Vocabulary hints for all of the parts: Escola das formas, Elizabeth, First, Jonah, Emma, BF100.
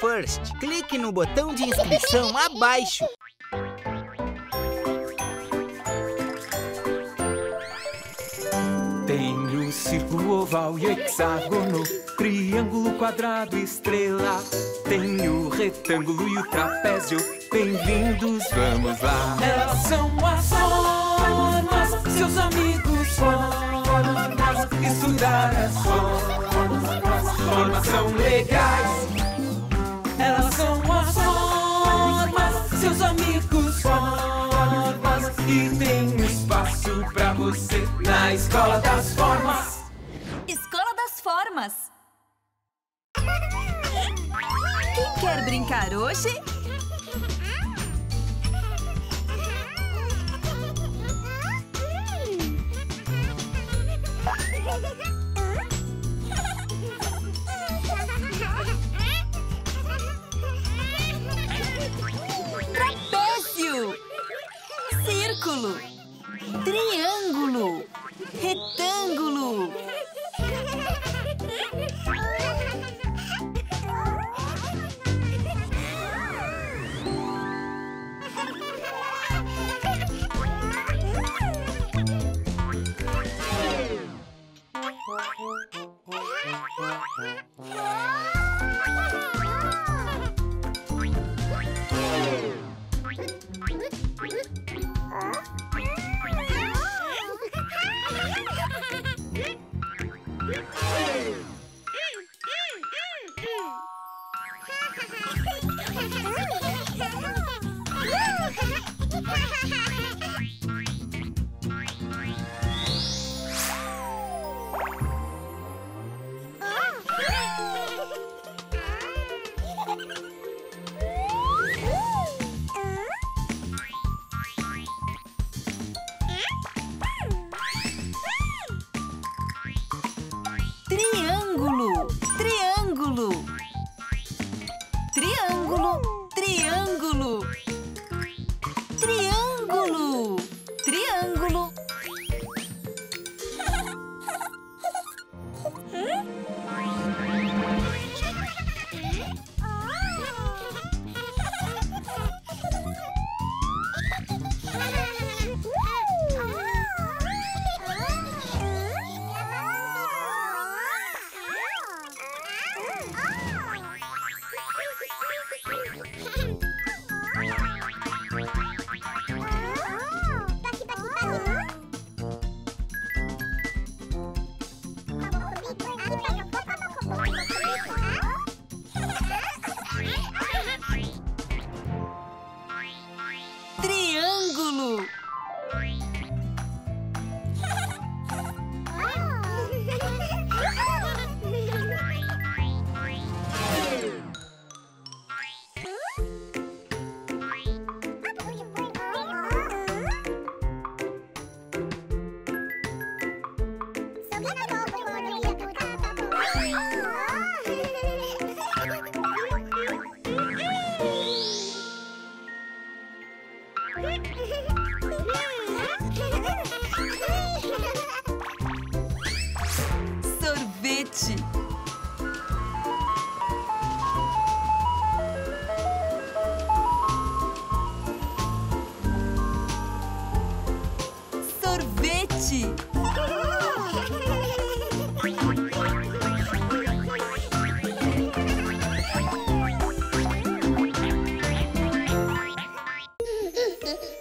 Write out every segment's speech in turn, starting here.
First. Clique no botão de inscrição abaixo. Tem o círculo, oval e hexágono, triângulo, quadrado, estrela. Tem o retângulo e o trapézio. Bem-vindos, vamos lá. Elas são as formas, seus amigos formas. Estudar as formas, formas são legais. Elas são as formas, seus amigos formas. E tem espaço pra você na Escola das Formas. Escola das Formas. Quem quer brincar hoje? Trapézio, círculo, triângulo, retângulo.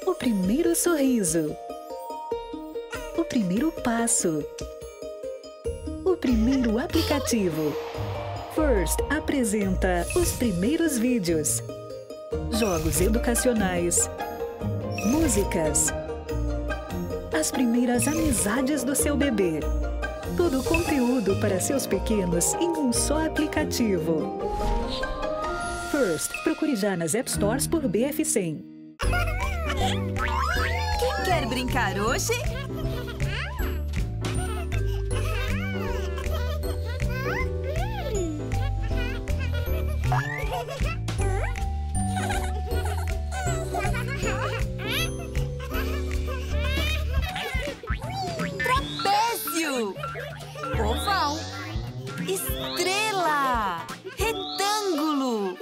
O primeiro sorriso, o primeiro passo, o primeiro aplicativo. First apresenta os primeiros vídeos, jogos educacionais, músicas, as primeiras amizades do seu bebê. Todo o conteúdo para seus pequenos em um só aplicativo. First, procure já nas App Stores por BF100. Quem quer brincar hoje? Oval, estrela, retângulo.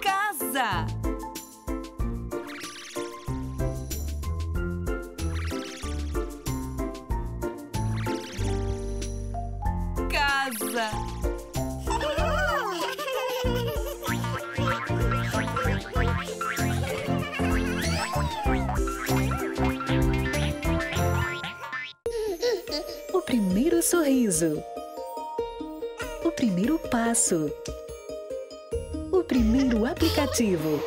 Casa. Casa. O primeiro sorriso, o primeiro passo, o primeiro aplicativo.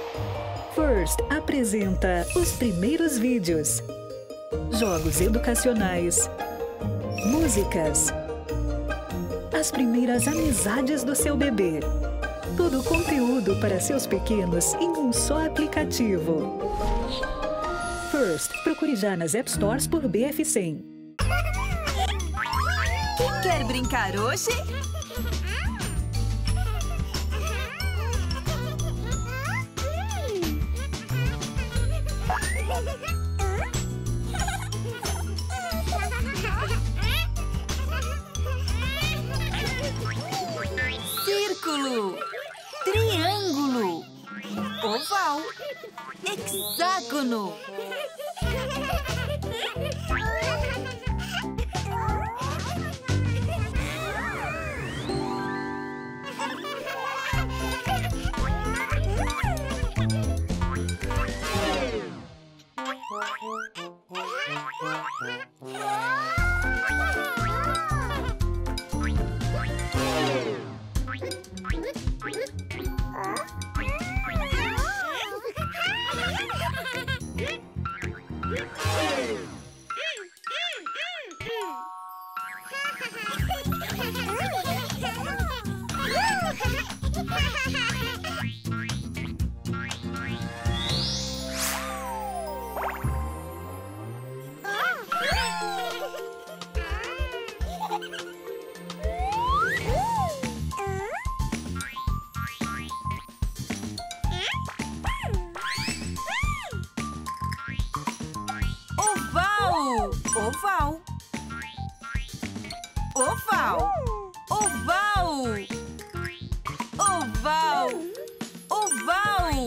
First apresenta os primeiros vídeos, jogos educacionais, músicas, as primeiras amizades do seu bebê. Todo o conteúdo para seus pequenos em um só aplicativo. First, procure já nas App Stores por BF100. Quer brincar hoje? Círculo, triângulo, oval, hexágono. Oval, oval, oval, oval, oval.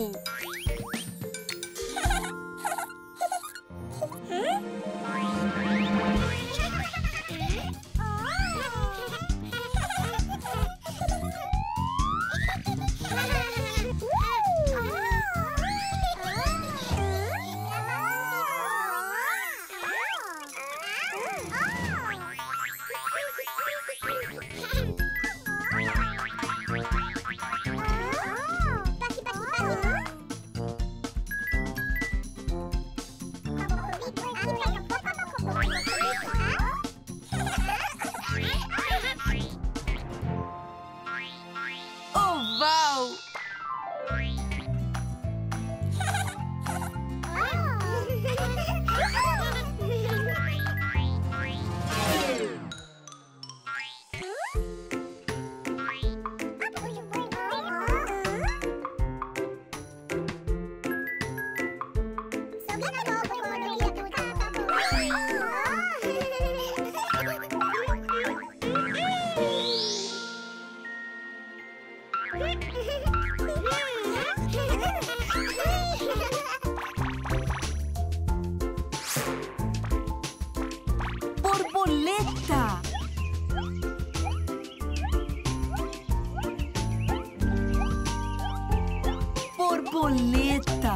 Borboleta. Borboleta.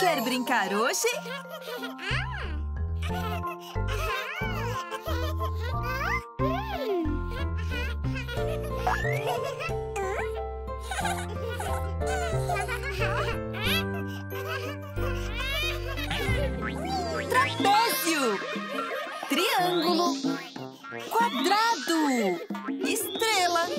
Quer brincar hoje? Trapézio, triângulo, quadrado, estrela.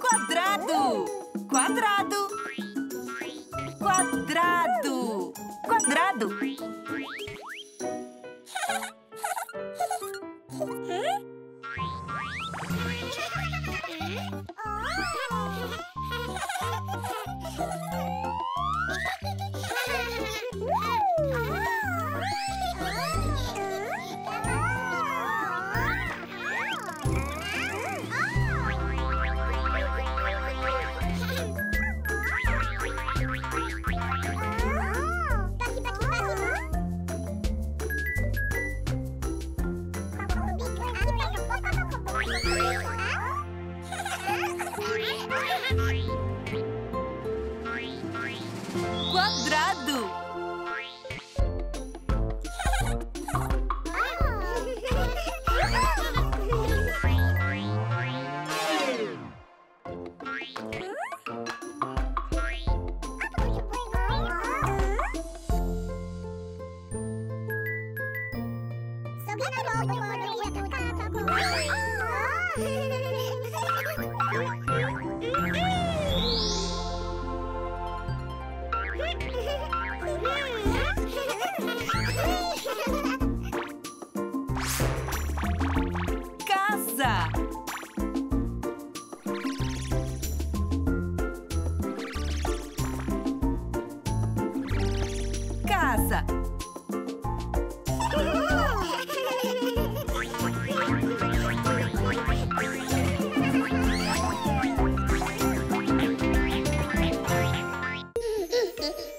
Quadrado. Quadrado. Quadrado. Quadrado. Quadrado.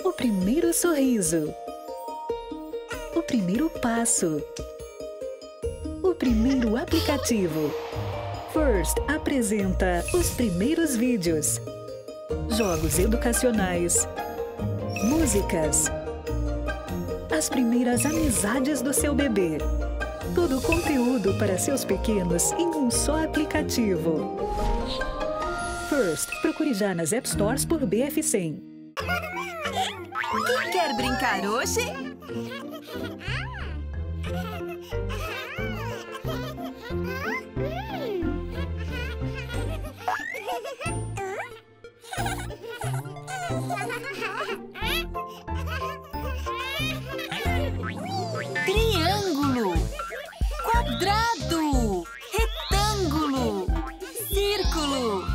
O primeiro sorriso, o primeiro passo, o primeiro aplicativo. First apresenta os primeiros vídeos, jogos educacionais, músicas, as primeiras amizades do seu bebê. Todo o conteúdo para seus pequenos em um só aplicativo. First, procure já nas App Stores por BF100. Quem quer brincar hoje? Triângulo, quadrado, retângulo, círculo.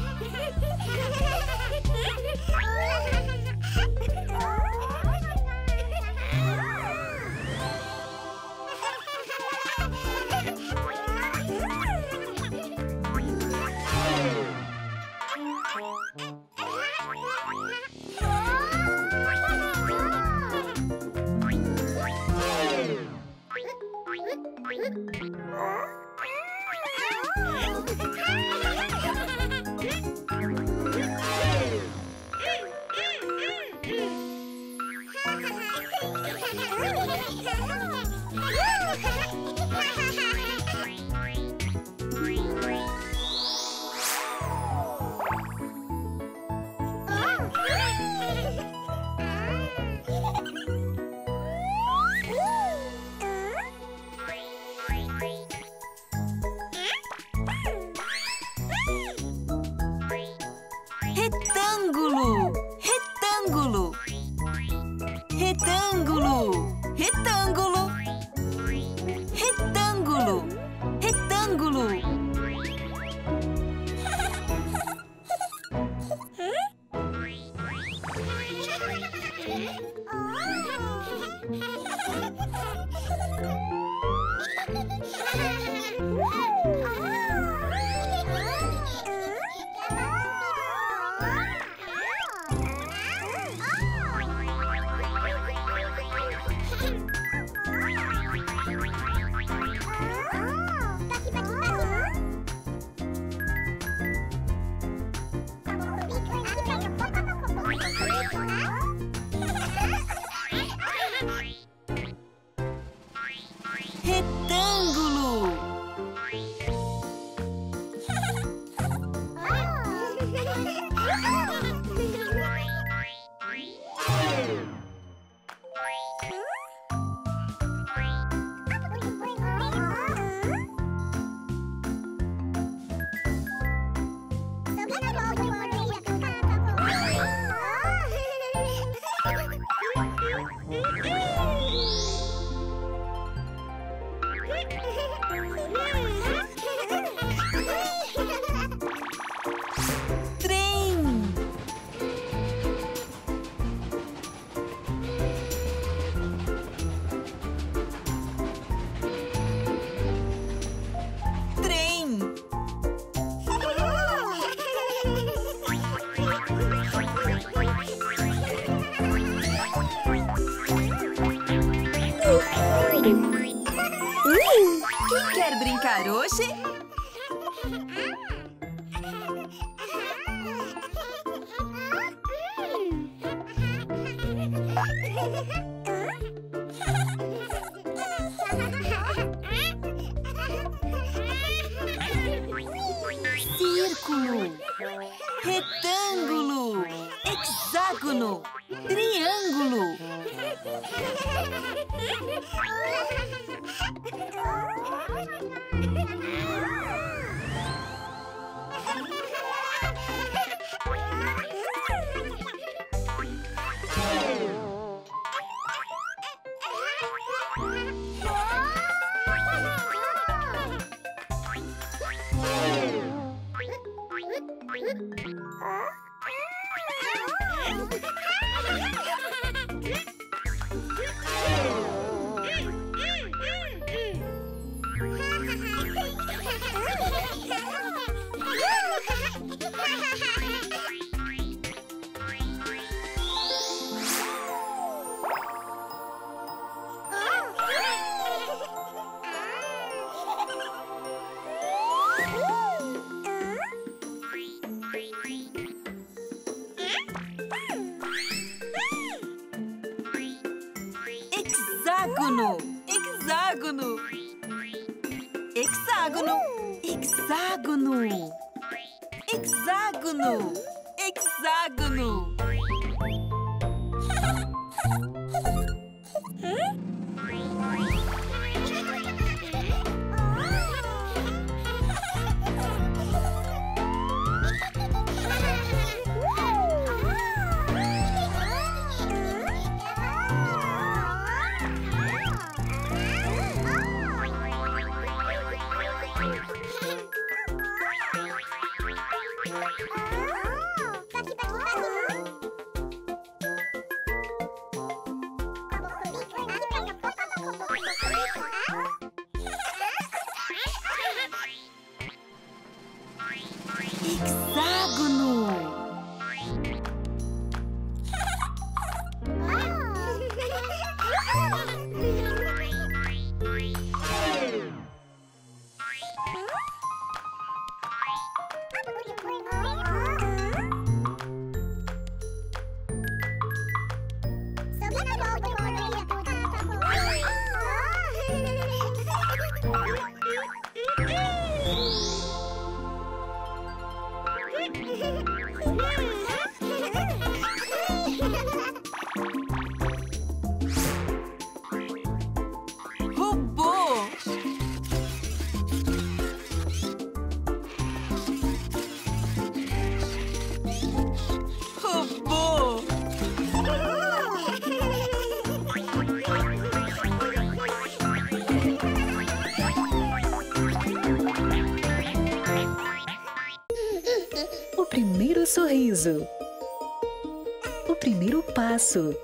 O primeiro passo.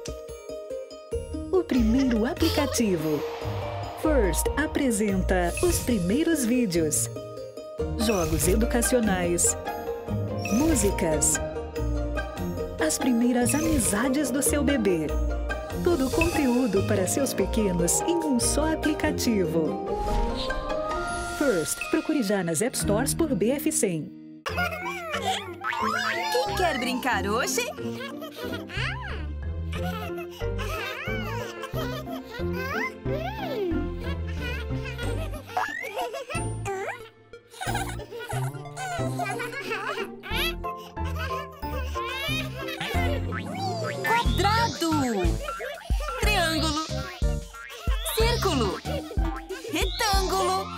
O primeiro aplicativo. First apresenta os primeiros vídeos, jogos educacionais, músicas, as primeiras amizades do seu bebê. Todo o conteúdo para seus pequenos em um só aplicativo. First, procure já nas App Stores por BF100. Quer brincar hoje? Quadrado, triângulo, círculo, retângulo.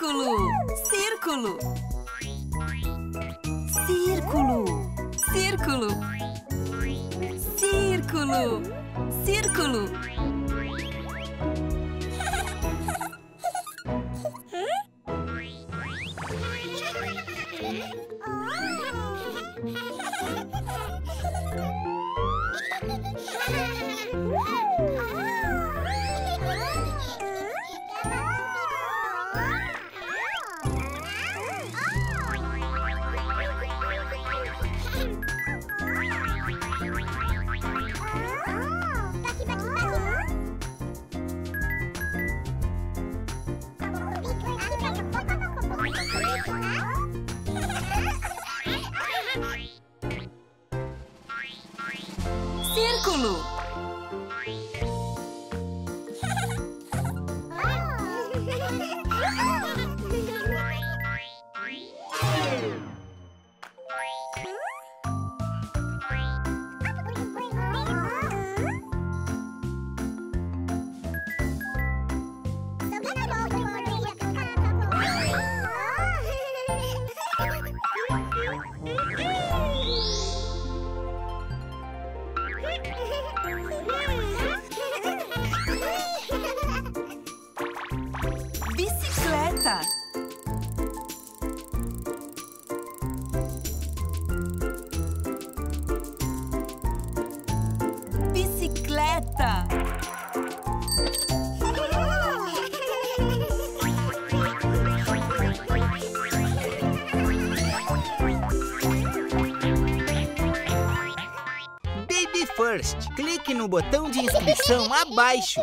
Círculo, círculo, círculo, círculo, círculo, círculo. Clique no botão de inscrição abaixo